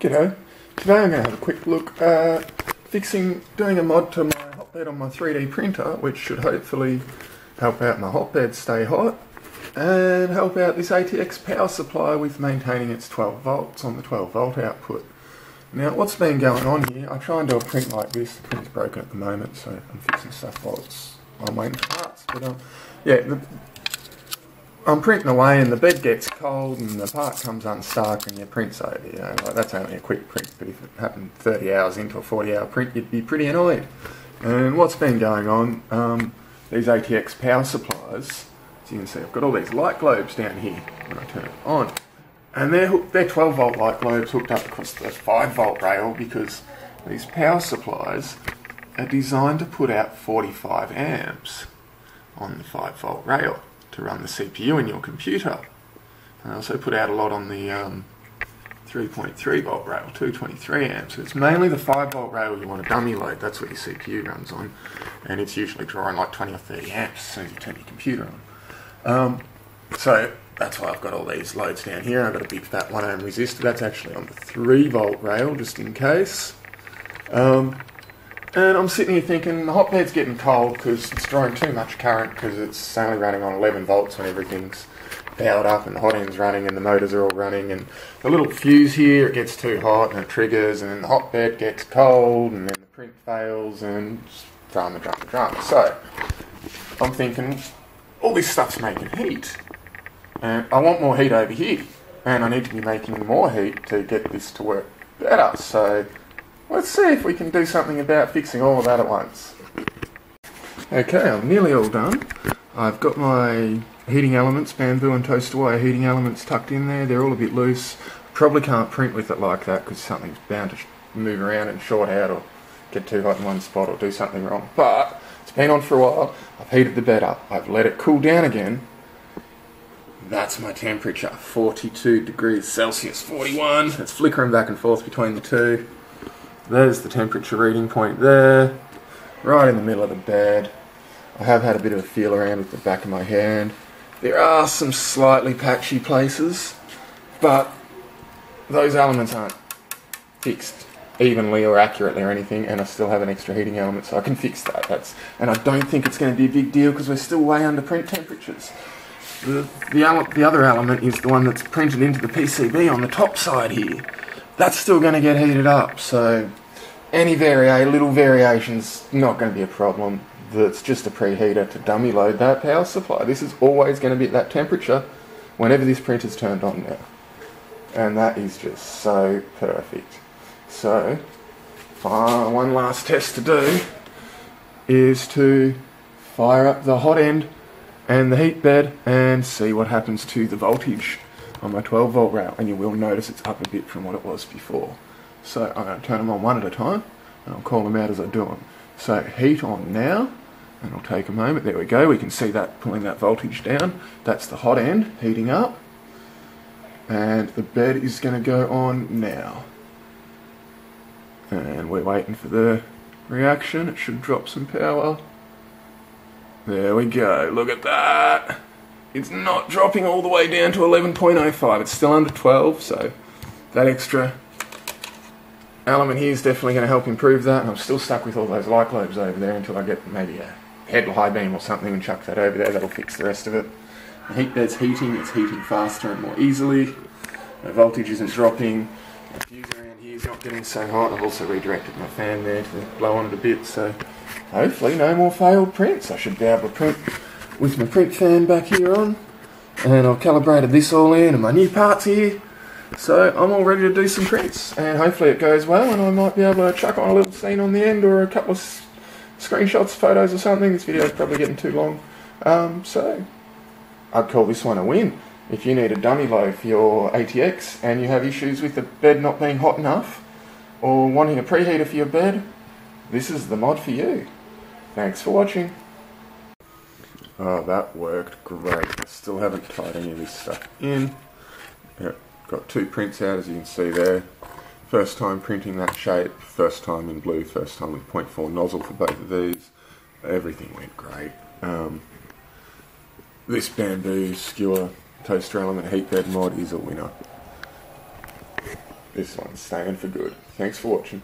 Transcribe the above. G'day. Today I'm going to have a quick look at doing a mod to my hotbed on my 3D printer, which should hopefully help out my hotbed stay hot and help out this ATX power supply with maintaining its 12 volts on the 12 volt output. Now what's been going on here, I try and do a print like this. The print's broken at the moment, so I'm fixing stuff while I'm waiting for parts. But I'm printing away and the bed gets cold and the part comes unstuck and your print's over, you know, like that's only a quick print, but if it happened 30 hours into a 40-hour print, you'd be pretty annoyed. And what's been going on, these ATX power supplies, as you can see, I've got all these light globes down here when I turn it on. And they're 12 volt light globes hooked up across the 5 volt rail because these power supplies are designed to put out 45 amps on the 5 volt rail to run the CPU in your computer. I also put out a lot on the 3.3 volt rail, 223 amps. It's mainly the 5 volt rail you want to dummy load, that's what your CPU runs on, and it's usually drawing like 20 or 30 amps as soon as you turn your computer on. So that's why I've got all these loads down here. I've got a big fat 1 ohm resistor, that's actually on the 3 volt rail just in case. And I'm sitting here thinking, my hotbed's getting cold because it's drawing too much current because it's only running on 11 volts when everything's powered up and the hot end's running and the motors are all running, and the little fuse here, it gets too hot and it triggers, and then the hotbed gets cold and then the print fails and drama. So I'm thinking, all this stuff's making heat and I want more heat over here and I need to be making more heat to get this to work better. So let's see if we can do something about fixing all of that at once. Okay, I'm nearly all done. I've got my heating elements, bamboo and toaster wire heating elements tucked in there. They're all a bit loose. Probably can't print with it like that because something's bound to move around and short out or get too hot in one spot or do something wrong. But it's been on for a while. I've heated the bed up. I've let it cool down again. That's my temperature, 42 degrees Celsius, 41. It's flickering back and forth between the two. There's the temperature reading point there, right in the middle of the bed. I have had a bit of a feel around with the back of my hand. There are some slightly patchy places, but those elements aren't fixed evenly or accurately or anything, and I still have an extra heating element, so I can fix that. And I don't think it's going to be a big deal because we're still way under print temperatures. The other element is the one that's printed into the PCB on the top side here. That's still going to get heated up, so any little variation's not going to be a problem. That's just a preheater to dummy load that power supply. This is always going to be at that temperature whenever this printer's turned on now. And that is just so perfect. So, one last test to do is to fire up the hot end and the heat bed and see what happens to the voltage on my 12 volt rail, and you will notice it's up a bit from what it was before. So I'm going to turn them on one at a time and I'll call them out as I do them. So heat on now, and I'll take a moment. There we go, we can see that pulling that voltage down. That's the hot end heating up, and the bed is going to go on now, and we're waiting for the reaction. It should drop some power. There we go, look at that. It's not dropping all the way down to 11.05, it's still under 12, so that extra element here is definitely going to help improve that, and I'm still stuck with all those light globes over there until I get maybe a head high beam or something and chuck that over there. That'll fix the rest of it. The heat bed's heating, it's heating faster and more easily, the voltage isn't dropping, the fuse around here is not getting so hot. I've also redirected my fan there to blow on it a bit, so hopefully no more failed prints. I should be able to print with my print fan back here on, and I've calibrated this all in and my new parts here, so I'm all ready to do some prints, and hopefully it goes well and I might be able to chuck on a little scene on the end or a couple of screenshots, photos or something. This video is probably getting too long, so I'd call this one a win. If you need a dummy load for your ATX and you have issues with the bed not being hot enough or wanting a preheater for your bed, this is the mod for you. Thanks for watching. Oh, that worked great. I still haven't tied any of this stuff in. Yeah, got two prints out, as you can see there. First time printing that shape, first time in blue, first time with 0.4 nozzle for both of these. Everything went great. This bamboo skewer toaster element heat bed mod is a winner. This one's staying for good. Thanks for watching.